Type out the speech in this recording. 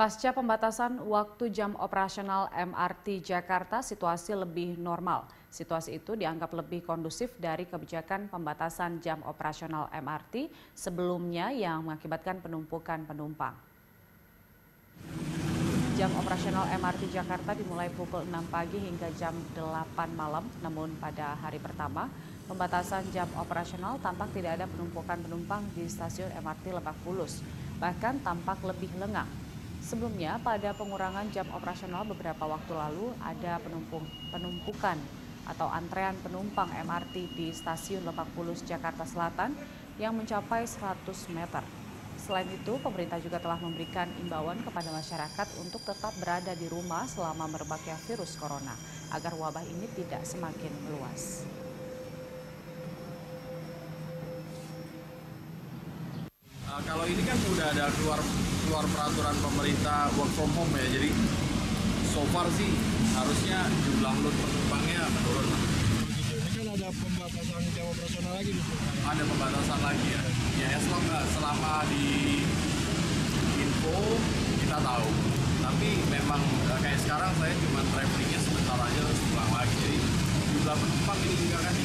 Pasca pembatasan waktu jam operasional MRT Jakarta, situasi lebih normal. Situasi itu dianggap lebih kondusif dari kebijakan pembatasan jam operasional MRT sebelumnya yang mengakibatkan penumpukan penumpang. Jam operasional MRT Jakarta dimulai pukul 6 pagi hingga jam 8 malam, namun pada hari pertama, pembatasan jam operasional tampak tidak ada penumpukan penumpang di stasiun MRT Lebak Bulus, bahkan tampak lebih lengang. Sebelumnya, pada pengurangan jam operasional beberapa waktu lalu ada penumpukan atau antrean penumpang MRT di Stasiun Lebak Bulus, Jakarta Selatan yang mencapai 100 meter. Selain itu, pemerintah juga telah memberikan imbauan kepada masyarakat untuk tetap berada di rumah selama merebaknya virus corona agar wabah ini tidak semakin meluas. Kalau ini kan sudah ada keluar peraturan pemerintah work from home ya, jadi so far sih harusnya jumlah load penumpangnya menurun. Ini kan ada pembatasan jam operasional lagi, Bu? Ada pembatasan lagi ya. Ya selama di info kita tahu, tapi memang kayak sekarang saya cuma travelingnya sebentar aja terus pulang lagi. Jadi jumlah penumpang ini juga kan